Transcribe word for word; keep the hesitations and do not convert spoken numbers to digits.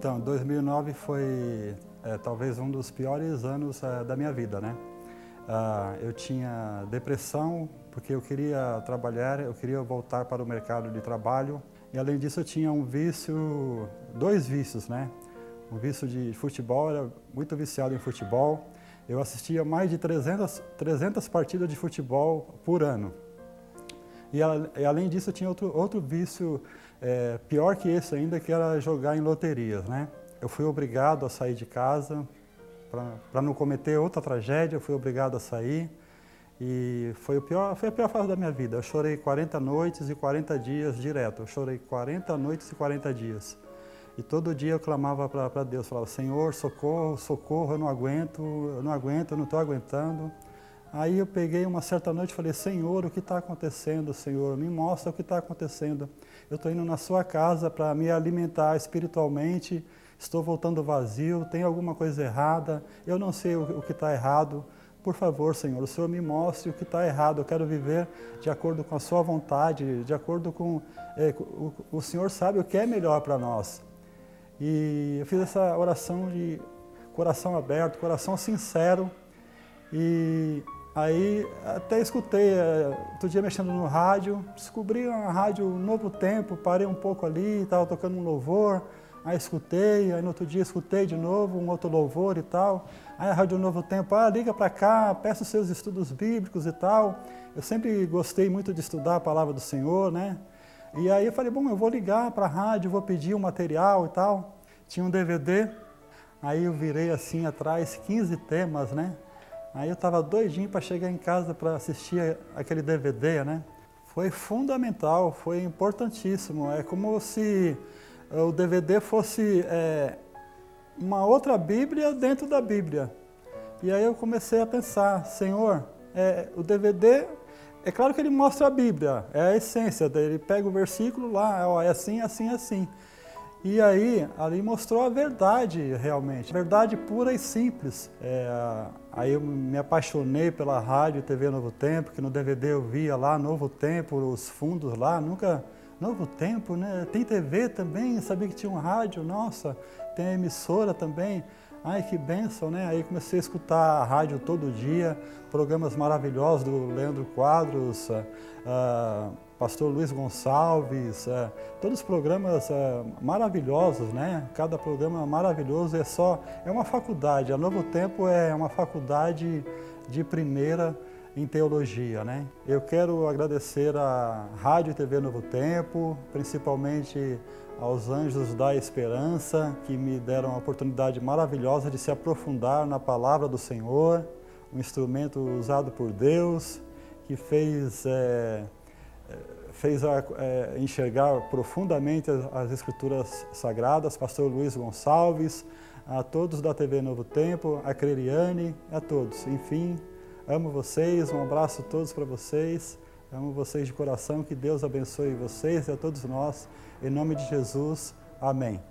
Então, dois mil e nove foi é, talvez um dos piores anos é, da minha vida, né? Ah, eu tinha depressão porque eu queria trabalhar, eu queria voltar para o mercado de trabalho. E além disso eu tinha um vício, dois vícios, né? Um vício de futebol, era muito viciado em futebol. Eu assistia mais de trezentas partidas de futebol por ano. E, a, e além disso eu tinha outro, outro vício é, pior que esse ainda, que era jogar em loterias, né? Eu fui obrigado a sair de casa para não cometer outra tragédia, eu fui obrigado a sair. E foi, o pior, foi a pior fase da minha vida. Eu chorei quarenta noites e quarenta dias direto. Eu chorei quarenta noites e quarenta dias. E todo dia eu clamava para Deus, falava, Senhor, socorro, socorro, eu não aguento, eu não aguento, eu não estou aguentando. Aí eu peguei uma certa noite e falei, Senhor, o que está acontecendo, Senhor? Me mostra o que está acontecendo. Eu estou indo na sua casa para me alimentar espiritualmente, estou voltando vazio, tem alguma coisa errada, eu não sei o, o que está errado. Por favor, Senhor, o Senhor me mostre o que está errado. Eu quero viver de acordo com a sua vontade, de acordo com... É, o, o Senhor sabe o que é melhor para nós. E eu fiz essa oração de coração aberto, coração sincero. E aí até escutei, outro dia mexendo no rádio, descobri uma rádio Novo Tempo, parei um pouco ali, estava tocando um louvor. Aí escutei, aí no outro dia escutei de novo um outro louvor e tal. Aí a Rádio Novo Tempo, ah, liga para cá, peça os seus estudos bíblicos e tal. Eu sempre gostei muito de estudar a palavra do Senhor, né? E aí eu falei, bom, eu vou ligar para a rádio, vou pedir um material e tal. Tinha um D V D, aí eu virei assim atrás, quinze temas, né? Aí eu estava doidinho para chegar em casa para assistir aquele D V D, né? Foi fundamental, foi importantíssimo, é como se... o D V D fosse é, uma outra Bíblia dentro da Bíblia. E aí eu comecei a pensar, Senhor, é, o D V D, é claro que ele mostra a Bíblia, é a essência dele, ele pega o versículo lá, ó, é assim, assim, assim. E aí, ali mostrou a verdade realmente, verdade pura e simples. É, aí eu me apaixonei pela rádio e T V Novo Tempo, que no D V D eu via lá, Novo Tempo, os fundos lá, nunca... Novo Tempo, né? Tem T V também, sabia que tinha um rádio, nossa, tem a emissora também. Ai, que bênção, né? Aí comecei a escutar a rádio todo dia, programas maravilhosos do Leandro Quadros, uh, Pastor Luiz Gonçalves, uh, todos os programas uh, maravilhosos, né? Cada programa maravilhoso é só, é uma faculdade. A Novo Tempo é uma faculdade de primeira em teologia, né? Eu quero agradecer à Rádio e T V Novo Tempo, principalmente aos Anjos da Esperança, que me deram a oportunidade maravilhosa de se aprofundar na Palavra do Senhor, um instrumento usado por Deus, que fez, é, fez a, é, enxergar profundamente as, as Escrituras Sagradas, Pastor Luiz Gonçalves, a todos da T V Novo Tempo, a Creriane, a todos, enfim... Amo vocês, um abraço todos para vocês, amo vocês de coração, que Deus abençoe vocês e a todos nós, em nome de Jesus, amém.